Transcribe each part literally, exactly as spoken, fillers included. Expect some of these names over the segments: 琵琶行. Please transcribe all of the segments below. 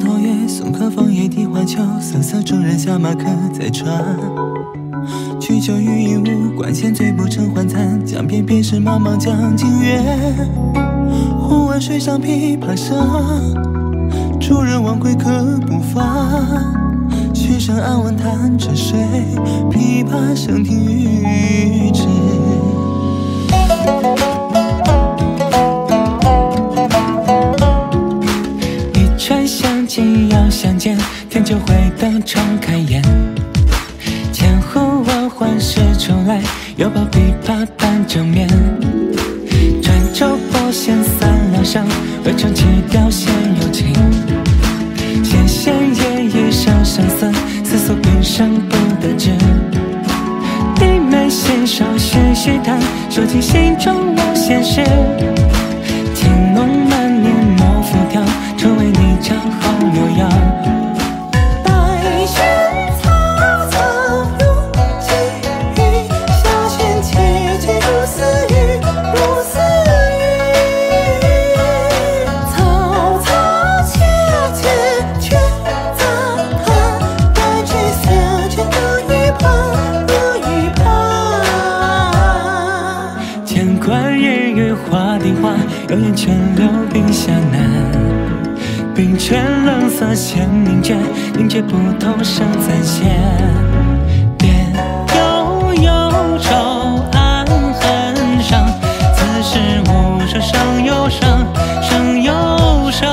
上落叶，松客枫叶荻花秋，瑟瑟中人下马客在船。曲酒与饮无关，闲醉不成还餐。江边便是茫茫江浸月，忽闻水上琵琶声，主人忘归客不发。 曲声暗问弹者谁？琵琶声停欲语迟。一船相见又相见，添酒会灯重开宴。千呼万唤始出来，犹抱琵琶半遮面。转轴拨弦三两声，未成其调现幽情。 纤纤夜已上相思，似诉平生不得志。低眉信手续续弹，收起心中无闲事。情浓满面莫浮雕，只为你唱后悠扬。 幽咽泉流冰下难，冰泉冷色先凝结，凝结不透声暂歇。别有忧愁暗痕上，此时无声胜有声，胜有声。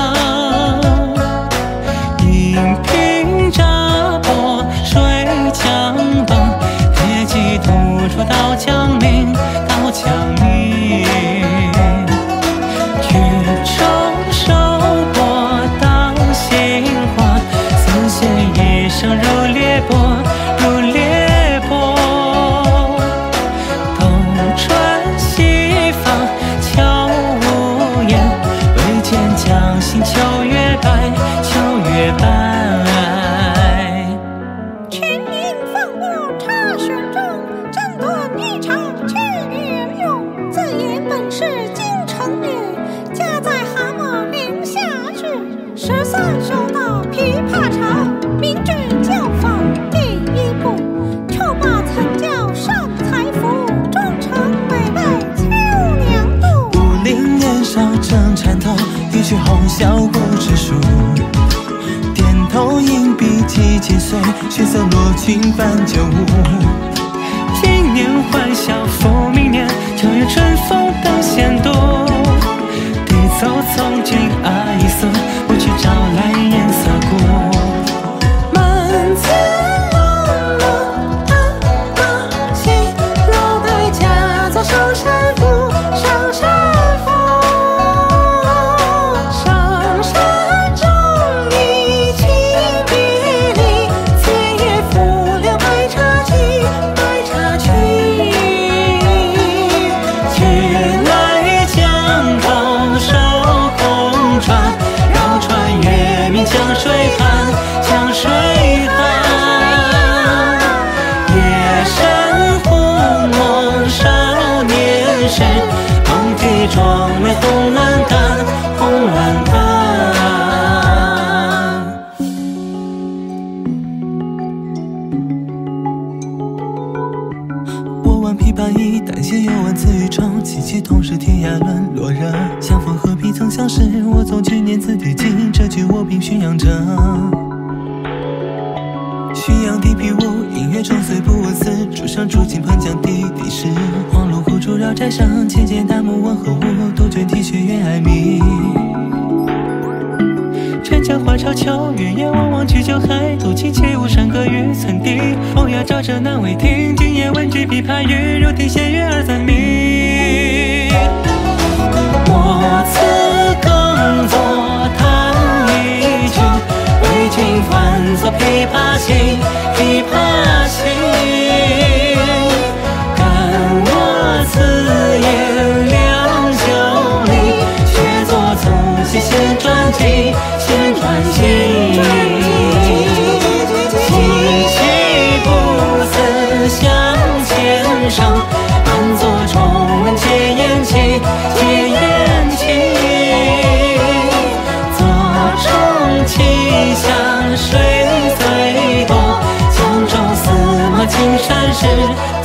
饮品茶泊水墙崩，铁骑吐出刀枪鸣，刀枪鸣。 声如裂帛，如裂帛。东穿西放悄无言，唯见江心秋月白，秋月白。群英放牧插水中，争夺霓裳去云涌。自言本是京城女，家在蛤蟆陵下治。十三首到琵琶长。 一曲红绡不知数，点头银笔几千岁，血色落尽半九五。今年欢笑复明年，九月春风更显度。低奏从军阿依苏，我去找来颜色姑。满载。 安坐窗。是。